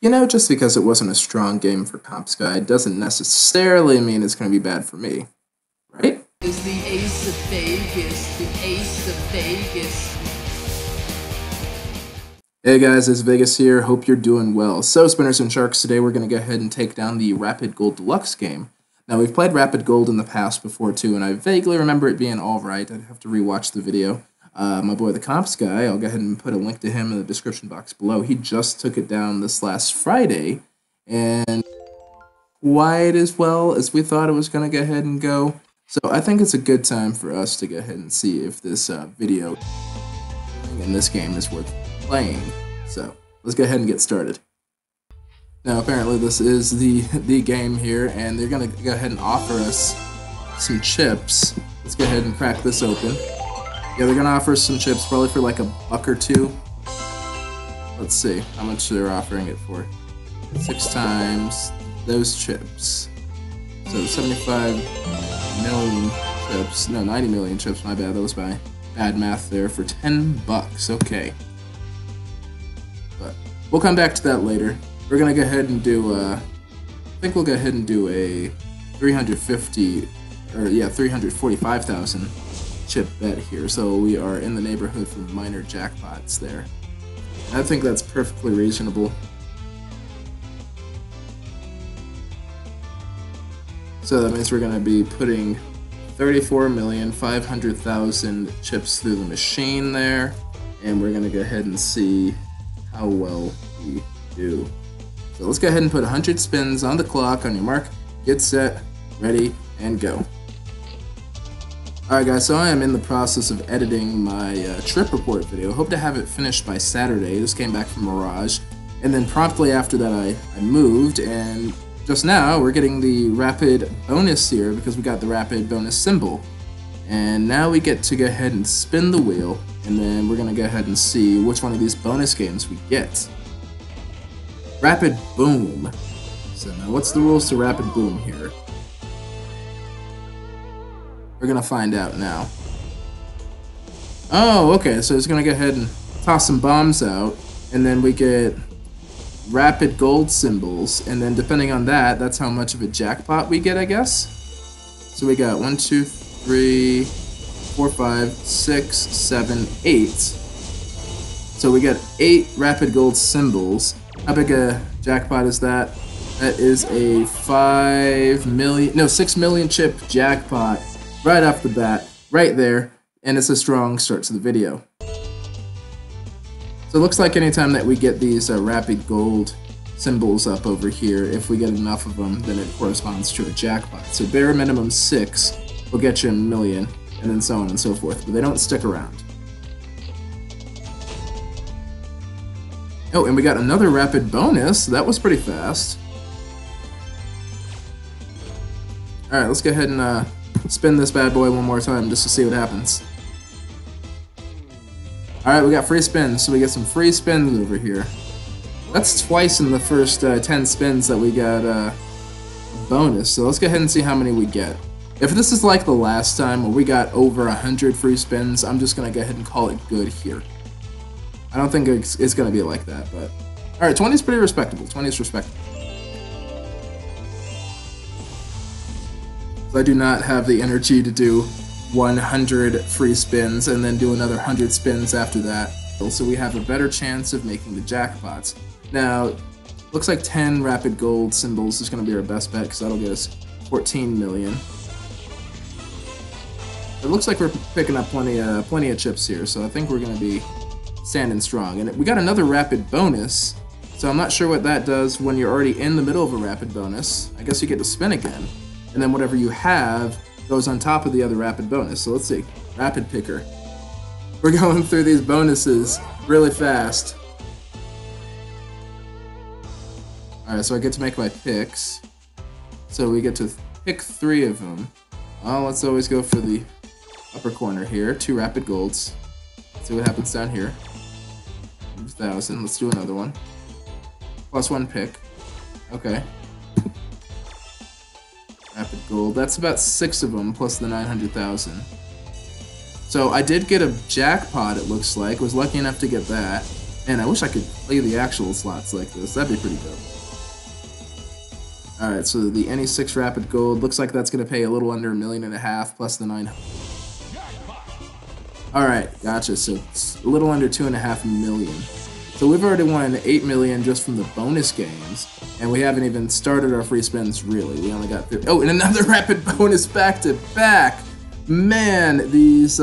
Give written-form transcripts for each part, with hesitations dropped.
You know, just because it wasn't a strong game for TheCompsGuy doesn't necessarily mean it's going to be bad for me, right? Is the Ace of Vegas, the Ace of Vegas. Hey guys, it's Vegas here. Hope you're doing well. So, Spinners and Sharks, today we're going to go ahead and take down the Rapid Gold Deluxe game. Now, we've played Rapid Gold in the past before, too, and I vaguely remember it being alright. I'd have to rewatch the video. My boy TheCompsGuy, I'll go ahead and put a link to him in the description box below. He just took it down this last Friday, and quite as well as we thought it was going to go ahead and go. So I think it's a good time for us to go ahead and see if this video and this game is worth playing. So let's go ahead and get started. Now apparently this is the game here, and they're going to go ahead and offer us some chips. Let's go ahead and crack this open. Yeah, they're gonna offer some chips, probably for like $1 or $2. Let's see how much they're offering it for. 6 times those chips. So 75 million chips. No, 90 million chips, my bad. That was my bad math there, for $10. Okay. But we'll come back to that later. We're gonna go ahead and do I think we'll go ahead and do a 345,000. Chip bet here, so we are in the neighborhood for minor jackpots there. I think that's perfectly reasonable. So that means we're going to be putting 34,500,000 chips through the machine there, and we're going to go ahead and see how well we do. So let's go ahead and put 100 spins on the clock. On your mark, get set, ready, and go. Alright guys, so I am in the process of editing my trip report video. Hope to have it finished by Saturday. Just came back from Mirage, and then promptly after that I moved, and just now we're getting the Rapid bonus here because we got the Rapid bonus symbol. And now we get to go ahead and spin the wheel, and then we're going to go ahead and see which one of these bonus games we get. Rapid Boom. So now what's the rules to Rapid Boom here? We're gonna find out now. Oh, okay, so it's gonna go ahead and toss some bombs out, and then we get Rapid Gold symbols, and then depending on that, that's how much of a jackpot we get, I guess. So we got 1, 2, 3, 4, 5, 6, 7, 8. So we got 8 Rapid Gold symbols. How big a jackpot is that? That is a 6 million chip jackpot. Right off the bat, right there, and it's a strong start to the video. So it looks like anytime that we get these Rapid Gold symbols up over here, if we get enough of them, then it corresponds to a jackpot. So bare minimum 6 will get you $1 million, and then so on and so forth, but they don't stick around. Oh, and we got another Rapid bonus. That was pretty fast. Alright, let's go ahead and spin this bad boy one more time just to see what happens. Alright, we got free spins, so we get some free spins over here. That's twice in the first 10 spins that we got a bonus, so let's go ahead and see how many we get. If this is like the last time where we got over 100 free spins, I'm just going to go ahead and call it good here. I don't think it's going to be like that, but... Alright, 20 is pretty respectable. 20 is respectable. I do not have the energy to do 100 free spins and then do another 100 spins after that. So we have a better chance of making the jackpots. Now, looks like 10 Rapid Gold symbols is going to be our best bet because that'll get us 14 million. It looks like we're picking up plenty of chips here, so I think we're going to be standing strong. And we got another Rapid bonus, so I'm not sure what that does when you're already in the middle of a Rapid bonus. I guess you get to spin again. And then whatever you have goes on top of the other Rapid bonus. So let's see. Rapid Picker. We're going through these bonuses really fast. Alright, so I get to make my picks. So we get to pick 3 of them. Oh, let's always go for the upper corner here. 2 Rapid Golds. Let's see what happens down here. 1,000. Let's do another one. Plus 1 pick. Okay. Rapid Gold. That's about 6 of them, plus the 900,000. So I did get a jackpot, it looks like. Was lucky enough to get that. Man, I wish I could play the actual slots like this. That'd be pretty dope. All right, so the NE6 Rapid Gold looks like that's going to pay a little under $1.5 million plus the 900. All right, gotcha. So it's a little under $2.5 million. So we've already won $8 million just from the bonus games, and we haven't even started our free spins really. We only got through. Oh, and another rapid bonus back to back. Man, these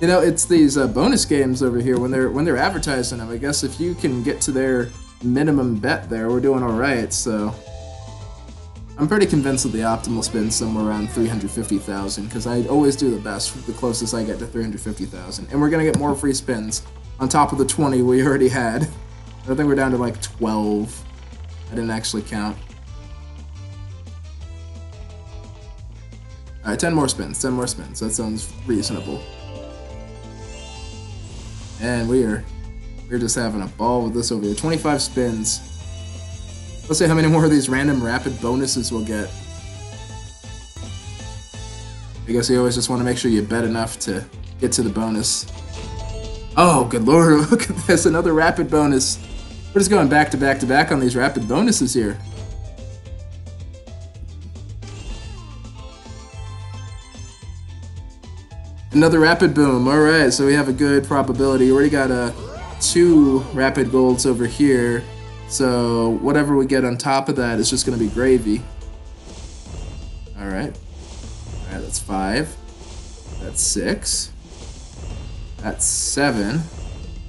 you know, it's these bonus games over here when they're advertising them. I guess if you can get to their minimum bet there, we're doing all right. So I'm pretty convinced that the optimal spin is somewhere around 350,000, because I always do the best the closest I get to 350,000. And we're going to get more free spins on top of the 20 we already had. I think we're down to like 12. I didn't actually count. Alright, 10 more spins, 10 more spins. That sounds reasonable. And we're just having a ball with this over here. 25 spins. Let's see how many more of these random rapid bonuses we'll get. I guess you always just want to make sure you bet enough to get to the bonus. Oh, good lord, look at this, another rapid bonus. We're just going back to back to back on these rapid bonuses here. Another rapid boom, alright, so we have a good probability. We already got 2 rapid golds over here. So whatever we get on top of that is just going to be gravy. Alright. Alright, that's 5. That's 6. That's 7.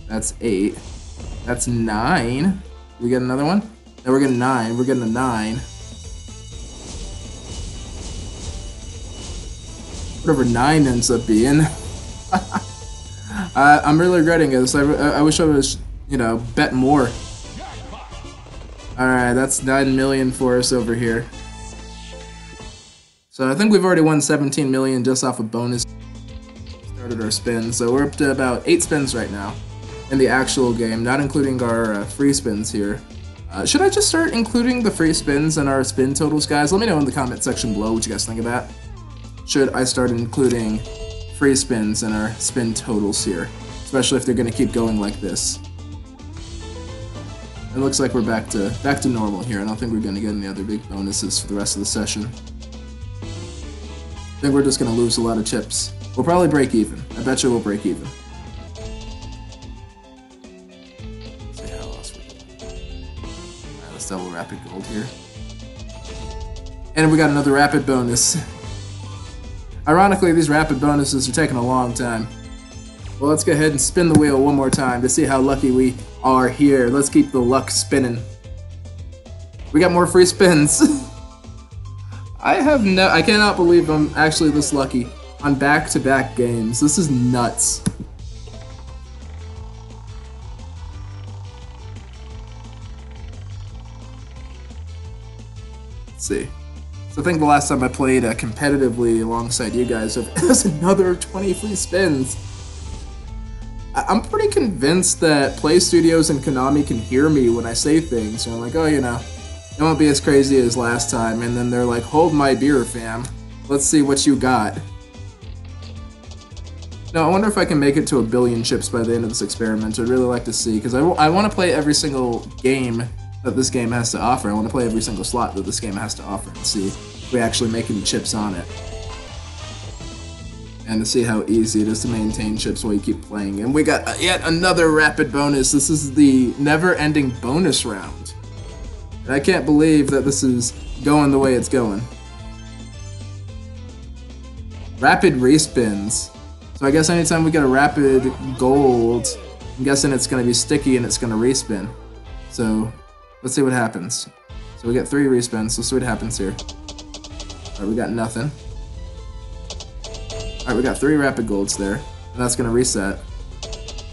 That's 8. That's 9. Did we get another one? No, we're getting 9. We're getting a 9. Whatever 9 ends up being. I'm really regretting this. I wish I was, you know, bet more. Alright, that's $9 million for us over here. So I think we've already won $17 million just off a bonus. Started our spin, so we're up to about 8 spins right now in the actual game, not including our free spins here. Should I just start including the free spins in our spin totals, guys? Let me know in the comment section below what you guys think of that. Should I start including free spins in our spin totals here? Especially if they're going to keep going like this. It looks like we're back to normal here. I don't think we're going to get any other big bonuses for the rest of the session. I think we're just going to lose a lot of chips. We'll probably break even. I bet you we'll break even. Let's see how else we can. Alright, let's double rapid gold here. And we got another rapid bonus. Ironically, these rapid bonuses are taking a long time. Well, let's go ahead and spin the wheel one more time to see how lucky we are here. Let's keep the luck spinning. We got more free spins. I cannot believe I'm actually this lucky on back-to-back games. This is nuts. Let's see. So I think the last time I played competitively alongside you guys, there's another 20 free spins. I'm pretty convinced that Play Studios and Konami can hear me when I say things, and I'm like, oh, you know, it won't be as crazy as last time, and then they're like, hold my beer, fam. Let's see what you got. Now, I wonder if I can make it to 1 billion chips by the end of this experiment. I'd really like to see, because I want to play every single game that this game has to offer. I want to play every single slot that this game has to offer and see if we actually make any chips on it. And to see how easy it is to maintain chips while you keep playing. And we got yet another rapid bonus. This is the never-ending bonus round. And I can't believe that this is going the way it's going. Rapid respins. So I guess anytime we get a rapid gold, I'm guessing it's going to be sticky and it's going to respin. So let's see what happens. So we get 3 respins. Let's see what happens here. Alright, we got nothing. Alright, we got 3 rapid golds there, and that's going to reset.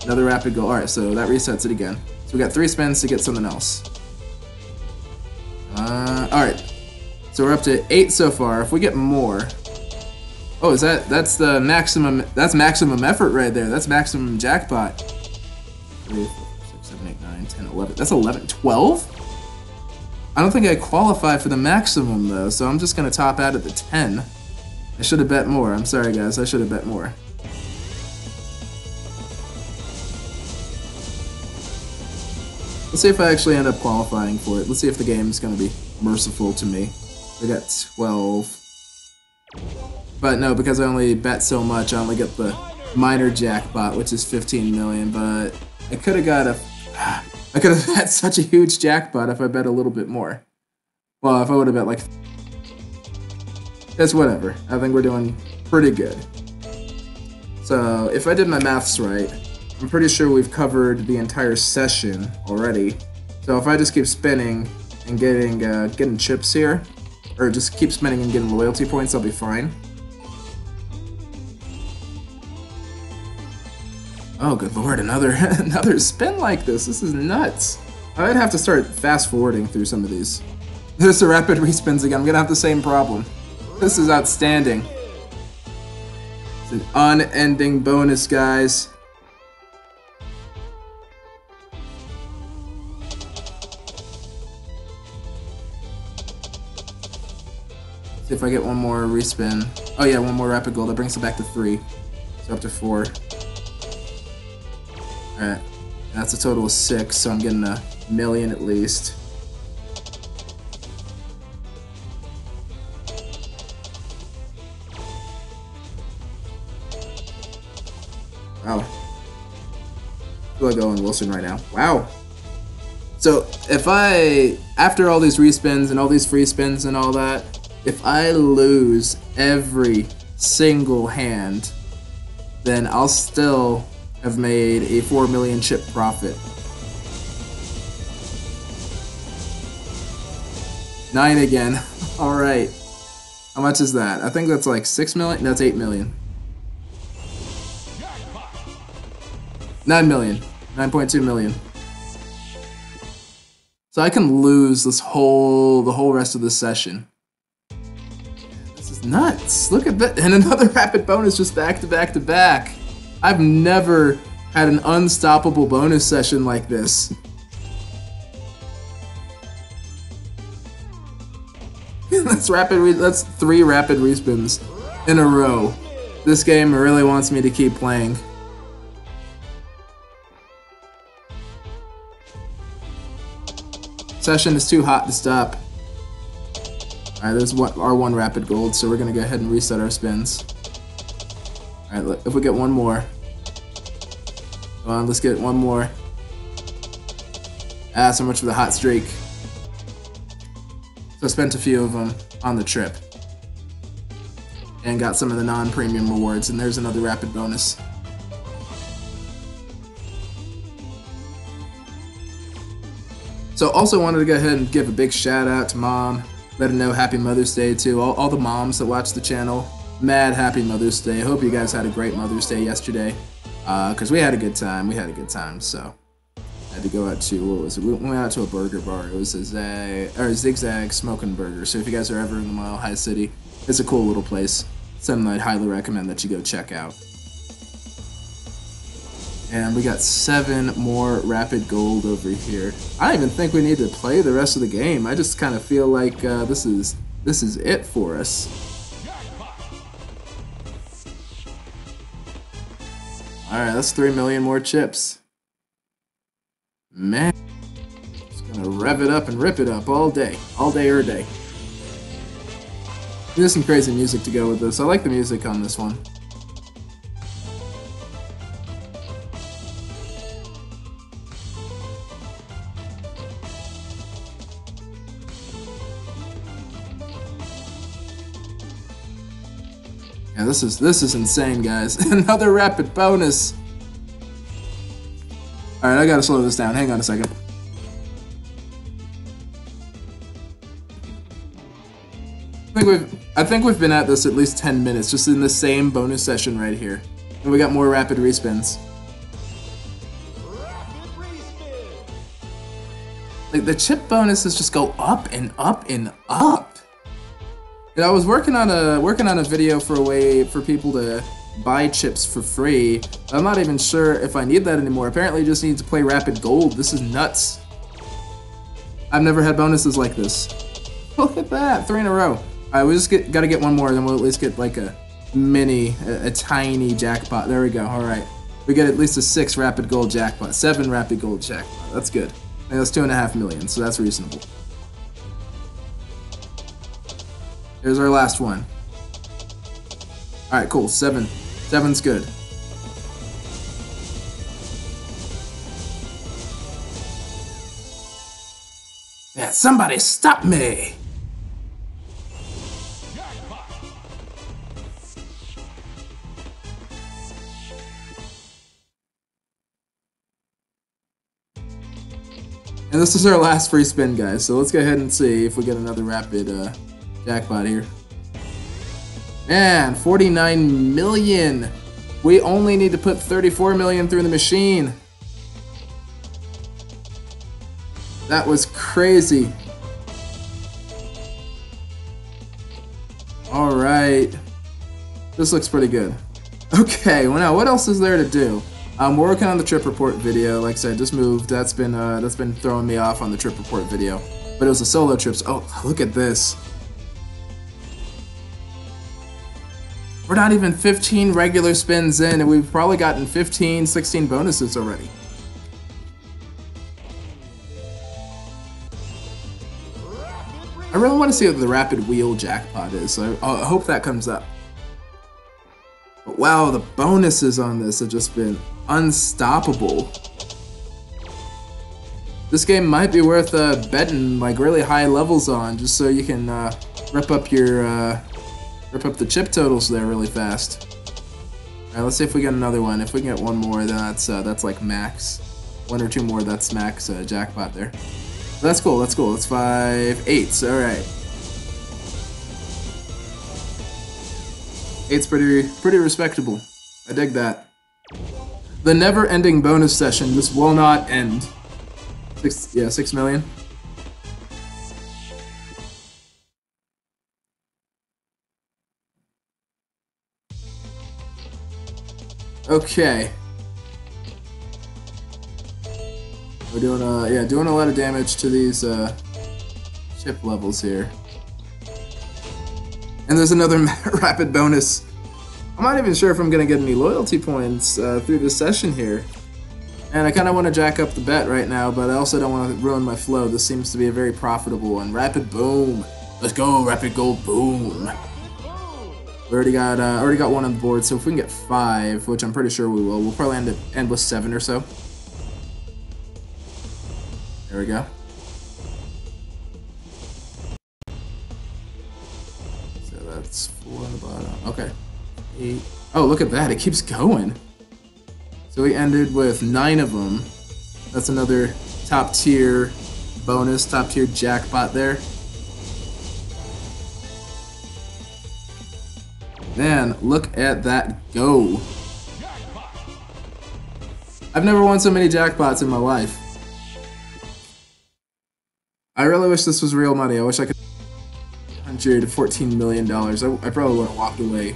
Another rapid gold. Alright, so that resets it again. So we got 3 spins to get something else. Alright, so we're up to 8 so far. If we get more... Oh, is that's the maximum... That's maximum effort right there. That's maximum jackpot. 3, 4, 6, 7, 8, 9, 10, 11. That's 11. 12? I don't think I qualify for the maximum, though, so I'm just going to top out at the 10. I should have bet more. I'm sorry, guys. I should have bet more. see if I actually end up qualifying for it. Let's see if the game's gonna be merciful to me. I got 12. But no, because I only bet so much, I only get the minor jackpot, which is 15 million, but I could have got a... I could have had such a huge jackpot if I bet a little bit more. Well, if I would have bet like... It's whatever. I think we're doing pretty good. So, if I did my maths right, I'm pretty sure we've covered the entire session already. So if I just keep spinning and getting chips here, or just keep spinning and getting loyalty points, I'll be fine. Oh, good lord, another spin like this. This is nuts. I'd have to start fast-forwarding through some of these. There's a rapid respins again. I'm gonna have the same problem. This is outstanding. It's an unending bonus, guys. See if I get one more respin. Oh yeah, one more rapid gold. That brings it back to 3. So up to 4. Alright, that's a total of 6, so I'm getting a million at least. Wow. Who do I go on Wilson right now? Wow. So if I, after all these respins and all these free spins and all that, if I lose every single hand, then I'll still have made a 4 million chip profit. 9 again. Alright. How much is that? I think that's like 6 million? No, it's 8 million. 9 million. 9.2 million. So I can lose this whole, the whole rest of this session. This is nuts. Look at that. And another rapid bonus just back to back to back. I've never had an unstoppable bonus session like this. That's 3 rapid respins in a row. This game really wants me to keep playing. Session is too hot to stop. Alright, there's our 1 rapid gold, so we're gonna go ahead and reset our spins. Alright, look, if we get one more. Come on, let's get one more. Ah, so much for the hot streak. So I spent a few of them on the trip. And got some of the non-premium rewards, and there's another rapid bonus. So also wanted to go ahead and give a big shout out to Mom. Let her know Happy Mother's Day too. All the moms that watch the channel. Mad happy Mother's Day. Hope you guys had a great Mother's Day yesterday, because we had a good time. So I had to go out to, what was it? We went out to a burger bar. It was a Zigzag Smokin' Burger. So if you guys are ever in the Mile High City, it's a cool little place. Something I'd highly recommend that you go check out. And we got 7 more rapid gold over here. I don't even think we need to play the rest of the game. I just kind of feel like this is it for us. Alright, that's 3 million more chips. Man. Just gonna rev it up and rip it up all day. All day. There's some crazy music to go with this. I like the music on this one. Yeah, this is insane, guys. Another rapid bonus. All right, I gotta slow this down. Hang on a second. I think we've been at this at least 10 minutes, just in the same bonus session right here, and we got more rapid respins. Like the chip bonuses just go up and up and up. You know, I was working on a video for a way for people to buy chips for free. I'm not even sure if I need that anymore. Apparently, I just need to play Rapid Gold. This is nuts. I've never had bonuses like this. Look at that, 3 in a row. All right, we just gotta get one more, then we'll at least get like a tiny jackpot. There we go. All right, we get at least a 6 Rapid Gold jackpot, 7 Rapid Gold jackpot. That's good. It was $2.5 million, so that's reasonable. Here's our last one. All right, cool. 7. 7's good. Yeah, somebody stop me! And this is our last free spin, guys, so let's go ahead and see if we get another rapid jackpot here. Man, 49 million! We only need to put 34 million through the machine. That was crazy. Alright. This looks pretty good. Okay, well now, what else is there to do? We're working on the trip report video. Like I said, just moved. That's been throwing me off on the trip report video. But it was a solo trip. So, oh, look at this. We're not even 15 regular spins in, and we've probably gotten 15, 16 bonuses already. I really want to see what the rapid wheel jackpot is, so I hope that comes up. But wow, the bonuses on this have just been unstoppable. This game might be worth betting like really high levels on, just so you can rip up the chip totals there really fast. All right, let's see if we get another one. If we can get one more, then that's like max. One or two more, that's max jackpot there. But that's cool. That's cool. That's 5 8s. All right. 8's pretty respectable. I dig that. The never-ending bonus session just will not end. 6 million. Okay. We're doing doing a lot of damage to these chip levels here. And there's another rapid bonus. I'm not even sure if I'm going to get any loyalty points through this session here. And I kind of want to jack up the bet right now, but I also don't want to ruin my flow. This seems to be a very profitable one. Rapid boom. Let's go, rapid gold boom. We already got one on the board, so if we can get 5, which I'm pretty sure we will, we'll probably end with 7 or so. There we go. That's 4 on the bottom. Okay. 8. Oh, look at that. It keeps going. So we ended with 9 of them. That's another top tier bonus, top tier jackpot there. Man, look at that go. I've never won so many jackpots in my life. I really wish this was real money. I wish I could. To $14 million. I probably would have walked away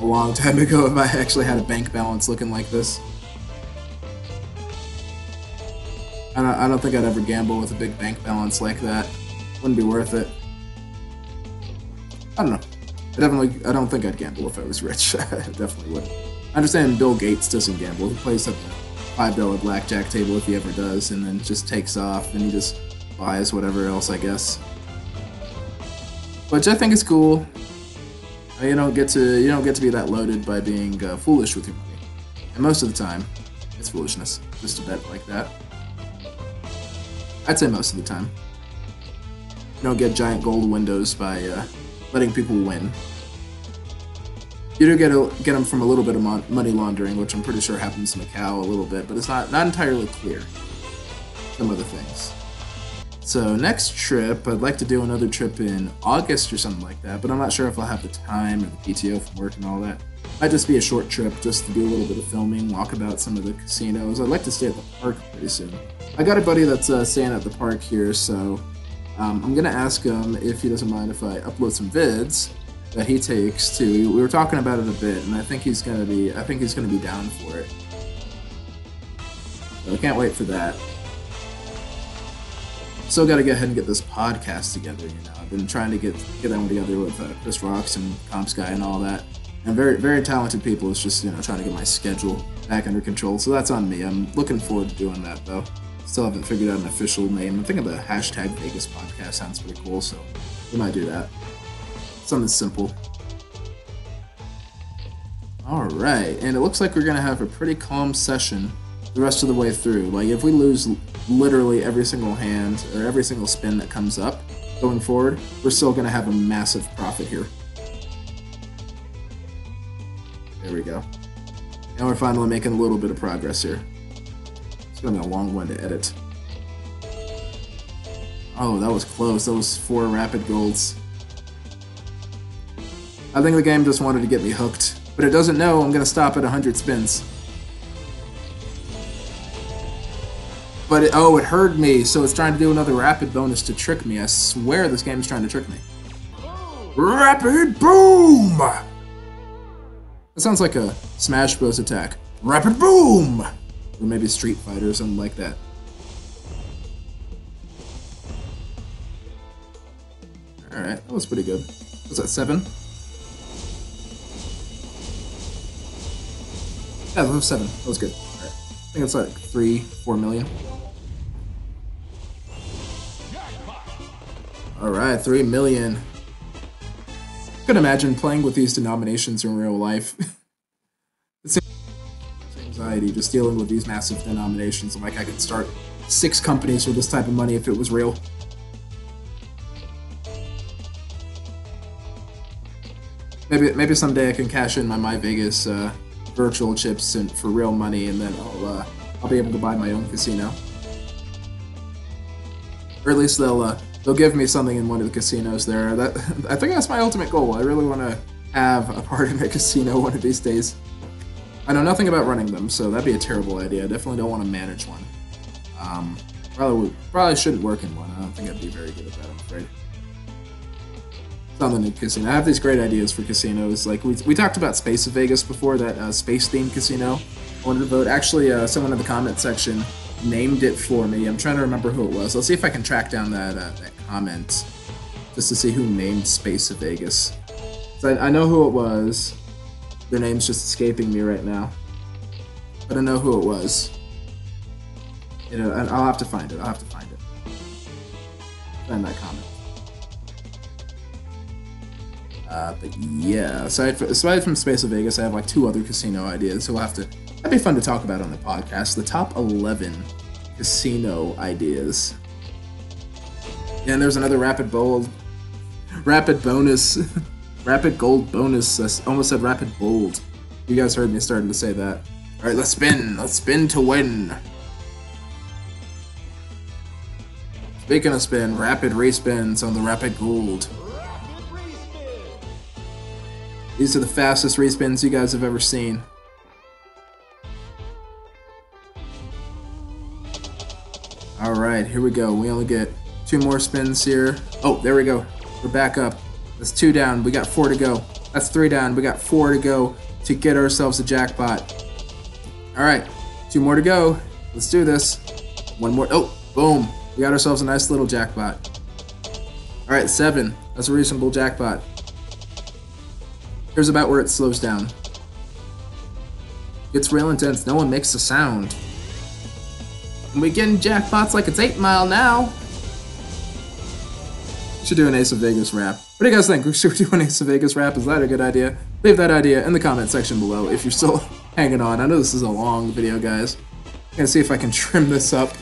a long time ago if I actually had a bank balance looking like this. I don't think I'd ever gamble with a big bank balance like that. Wouldn't be worth it. I don't know. I don't think I'd gamble if I was rich. I definitely wouldn't. I understand Bill Gates doesn't gamble. He plays at the $5 blackjack table if he ever does, and then just takes off and he just buys whatever else, I guess. Which I think is cool. You don't get to be that loaded by being foolish with your money, and most of the time, it's foolishness. Just a bet like that. I'd say most of the time. You don't get giant gold windows by letting people win. You do get them from a little bit of money laundering, which I'm pretty sure happens in Macau a little bit, but it's not entirely clear. Some other things. So next trip, I'd like to do another trip in August or something like that, but I'm not sure if I'll have the time or the PTO from work and all that. Might just be a short trip just to do a little bit of filming, walk about some of the casinos. I'd like to stay at the park pretty soon. I got a buddy that's staying at the park here, so I'm going to ask him if he doesn't mind if I upload some vids that he takes too. We were talking about it a bit, and I think he's going to be down for it. So I can't wait for that. Still got to go ahead and get this podcast together, you know. I've been trying to get that one together with Chris Rocks and TheCompsGuy and all that. And very, very talented people. It's just, you know, trying to get my schedule back under control. So that's on me. I'm looking forward to doing that, though. Still haven't figured out an official name. I think the hashtag Vegas podcast sounds pretty cool, so we might do that. Something simple. All right, and it looks like we're going to have a pretty calm session the rest of the way through. Like, if we lose literally every single hand or every single spin that comes up going forward, we're still going to have a massive profit here. There we go. Now we're finally making a little bit of progress here. It's going to be a long one to edit. Oh, that was close. That was 4 rapid golds. I think the game just wanted to get me hooked, but it doesn't know I'm going to stop at 100 spins. But it, oh, it heard me, so it's trying to do another rapid bonus to trick me. I swear this game is trying to trick me. Rapid boom! That sounds like a Smash Bros. Attack. Rapid boom! Or maybe Street Fighter or something like that. Alright, that was pretty good. Was that 7? Yeah, that was 7. That was good. All right. I think it's like 3-4 million. Alright, 3 million. I could imagine playing with these denominations in real life. It's anxiety just dealing with these massive denominations. I'm like, I could start 6 companies with this type of money if it was real. Maybe someday I can cash in my Vegas virtual chips and for real money, and then I'll be able to buy my own casino. Or at least they'll give me something in one of the casinos there. That I think that's my ultimate goal. I really want to have a part in a casino one of these days. I know nothing about running them, so that'd be a terrible idea. I definitely don't want to manage one. Probably shouldn't work in one. I don't think I'd be very good at that, I'm afraid. On the new casino. I have these great ideas for casinos. Like, we talked about Space of Vegas before, that space-themed casino. I wanted to vote. Actually, someone in the comment section named it for me. I'm trying to remember who it was. I'll see if I can track down that comment just to see who named Space of Vegas. So I know who it was. Their name's just escaping me right now. But I know who it was. You know, and I'll have to find it. I'll have to find it. Find that comment. But yeah, aside from Space of Vegas, I have like 2 other casino ideas, so we'll have to, that'd be fun to talk about on the podcast. The top 11 casino ideas. Yeah, and there's another rapid gold bonus. I almost said rapid bold. You guys heard me starting to say that. All right, let's spin to win. Speaking of spin, rapid respins on the rapid gold. These are the fastest respins you guys have ever seen. All right, here we go. We only get 2 more spins here. Oh, there we go. We're back up. That's 2 down. We got 4 to go. That's 3 down. We got 4 to go to get ourselves a jackpot. All right, 2 more to go. Let's do this. 1 more. Oh, boom. We got ourselves a nice little jackpot. All right, 7. That's a reasonable jackpot. Here's about where it slows down. It's real intense, no one makes a sound. And we're getting jackpots like it's 8 Mile now. Should do an Ace of Vegas rap. What do you guys think? Should we do an Ace of Vegas rap? Is that a good idea? Leave that idea in the comment section below if you're still hanging on. I know this is a long video, guys. I'm gonna see if I can trim this up.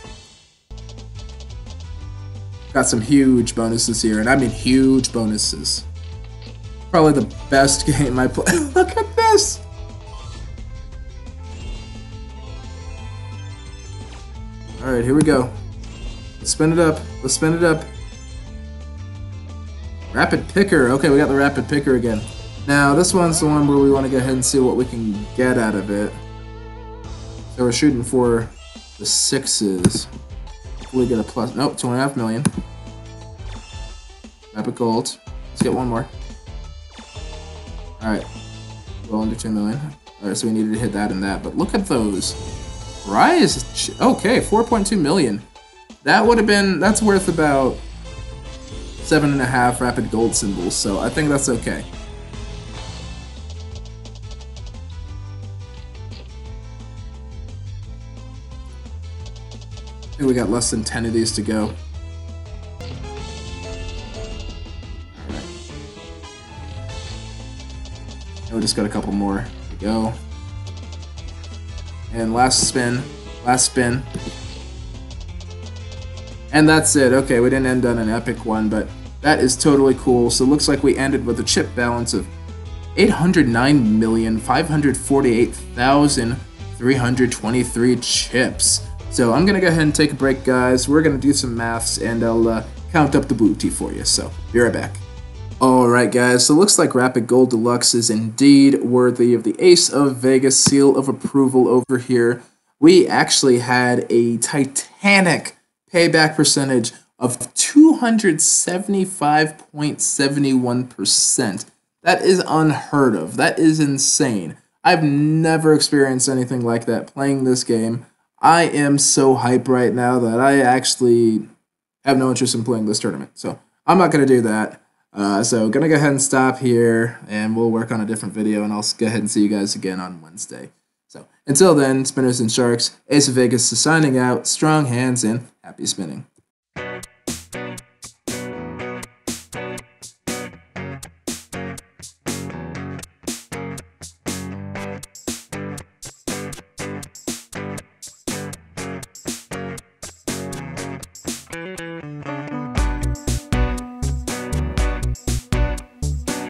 Got some huge bonuses here, and I mean huge bonuses. Probably the best game I play. Look at this! Alright, here we go. Let's spin it up. Let's spin it up. Rapid picker. Okay, we got the rapid picker again. Now, this one's the one where we want to go ahead and see what we can get out of it. So we're shooting for the 6s. We get a plus. Nope, 2.5 million. Rapid gold. Let's get 1 more. Alright, well under 2 million. Alright, so we needed to hit that and that, but look at those. Rise, okay, 4.2 million. That would have been, that's worth about 7.5 rapid gold symbols, so I think that's okay. We got less than 10 of these to go. Alright. We just got a couple more to go. And last spin. Last spin. And that's it. Okay, we didn't end on an epic one, but that is totally cool. So it looks like we ended with a chip balance of 809,548,323 chips. So I'm going to go ahead and take a break, guys. We're going to do some maths, and I'll count up the booty for you. So be right back. Alright guys, so it looks like Rapid Gold Deluxe is indeed worthy of the Ace of Vegas seal of approval over here. We actually had a titanic payback percentage of 275.71%. That is unheard of. That is insane. I've never experienced anything like that playing this game. I am so hype right now that I actually have no interest in playing this tournament. So I'm not going to do that. So going to go ahead and stop here, and we'll work on a different video, and I'll go ahead and see you guys again on Wednesday. So until then, Spinners and Sharks, Ace of Vegas is signing out. Strong hands and happy spinning.